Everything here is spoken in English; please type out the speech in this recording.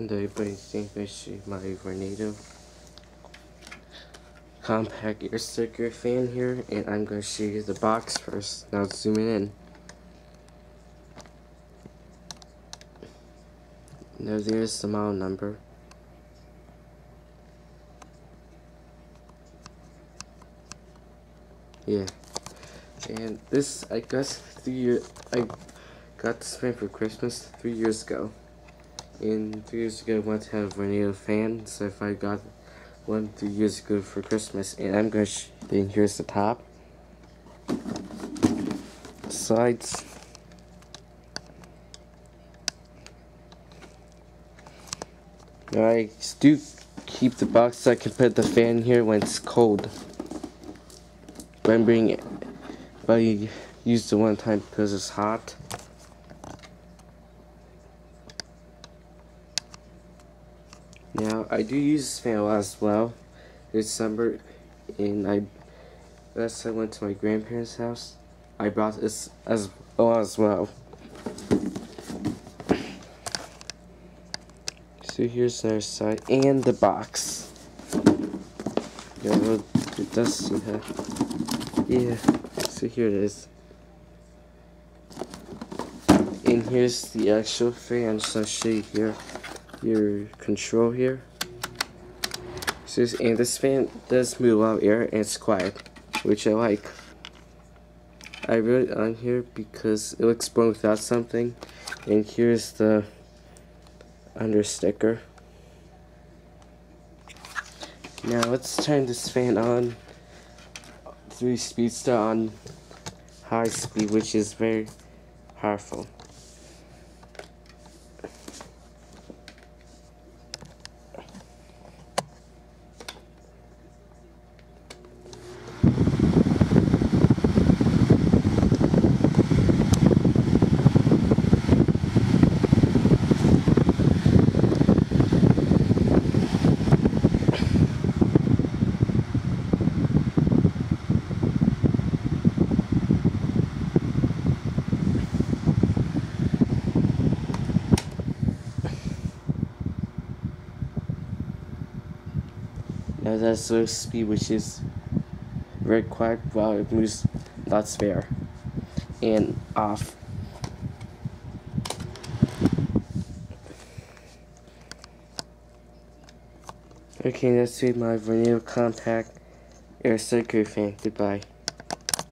and everybody thinks I should my Vornado compact ear sticker fan here, and I'm going to show you the box first. Now zooming in. Now there's the model number. Yeah, and this I guess I got this fan for Christmas 3 years ago. And 3 years ago I wanted to have a Vornado fan, so if I got one 3 years ago for Christmas, and I'm gonna. Then here's the top, sides, now I do keep the box so I can put the fan here when it's cold. But I used it one time because it's hot. Now I do use this fan a lot as well. This summer, and last I went to my grandparents' house, I brought this as well. So here's their side and the box. Yeah, well, it does see that. Yeah, so here it is. And here's the actual fan, so I'll show you here, your control here. So and this fan does move a lot of air and it's quiet, which I like. I wrote it on here because it looks born without something. And here's the under sticker. Now let's turn this fan on. 3-speed start on high speed, which is very powerful. Now that's low speed, which is very quiet while it moves lots of air. And off. Okay, that's my Vornado compact air circular fan. Goodbye.